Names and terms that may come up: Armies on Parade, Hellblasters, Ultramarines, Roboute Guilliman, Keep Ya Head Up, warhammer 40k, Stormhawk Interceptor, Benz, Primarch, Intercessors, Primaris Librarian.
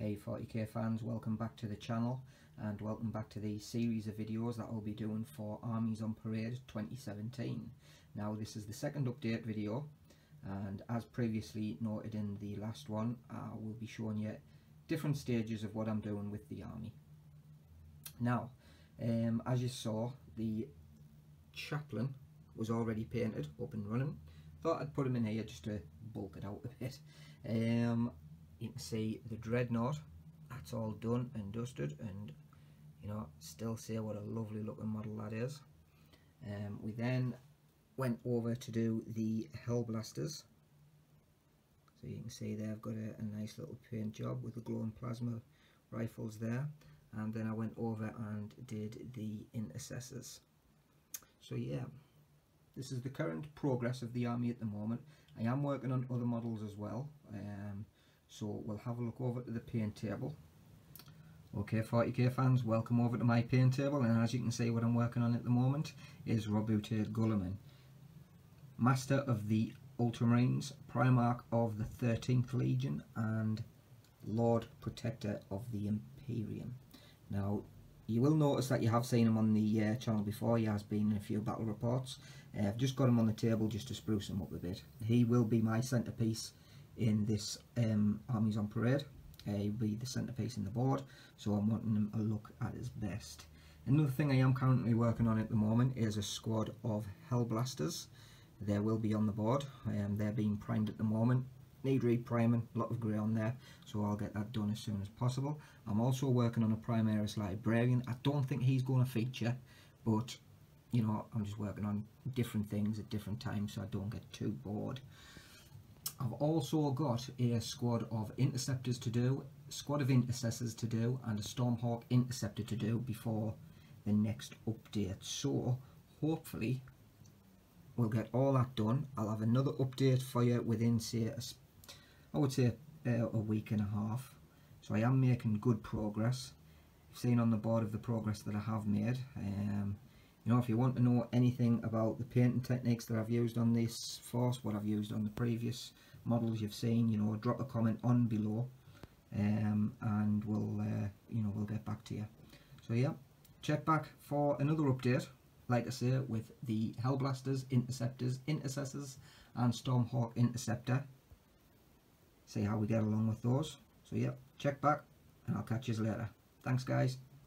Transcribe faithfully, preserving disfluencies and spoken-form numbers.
Hey forty K fans, welcome back to the channel and welcome back to the series of videos that I'll be doing for Armies on Parade twenty seventeen. Now this is the second update video, and as previously noted in the last one, I will be showing you different stages of what I'm doing with the army. Now um, as you saw, the chaplain was already painted, up and running. Thought I'd put him in here just to bulk it out a bit. Um, You can see the dreadnought, that's all done and dusted, and you know, still see what a lovely looking model that is. Um, we then went over to do the Hellblasters. So you can see they've got a, a nice little paint job with the glowing plasma rifles there. And then I went over and did the Intercessors. So yeah, this is the current progress of the army at the moment. I am working on other models as well. Um, So we'll have a look over to the paint table. Okay forty K fans, welcome over to my paint table, and as you can see, what I'm working on at the moment is Roboute Guilliman, Master of the Ultramarines, Primarch of the thirteenth Legion and Lord Protector of the Imperium. Now you will notice that you have seen him on the uh, channel before. He has been in a few battle reports. Uh, I've just got him on the table just to spruce him up a bit. He will be my centrepiece in this um, Armies on Parade. Uh, he'll be the centrepiece in the board, so I'm wanting him a look at his best. Another thing I am currently working on at the moment is a squad of Hellblasters. They will be on the board. Um, they're being primed at the moment. Need repriming, a lot of grey on there, so I'll get that done as soon as possible. I'm also working on a Primaris Librarian. I don't think he's going to feature, but you know, I'm just working on different things at different times so I don't get too bored. I've also got a squad of Interceptors to do, squad of Intercessors to do, and a Stormhawk Interceptor to do before the next update. So hopefully we'll get all that done. I'll have another update for you within, say, a, I would say uh, a week and a half. So I am making good progress. You've seen on the board of the progress that I have made. Um, You know, if you want to know anything about the painting techniques that I've used on this force, what I've used on the previous models you've seen, you know, drop a comment on below, um, and we'll, uh, you know, we'll get back to you. So yeah, check back for another update, like I say, with the Hellblasters, Interceptors, Intercessors, and Stormhawk Interceptor. See how we get along with those. So yeah, check back, and I'll catch you later. Thanks, guys.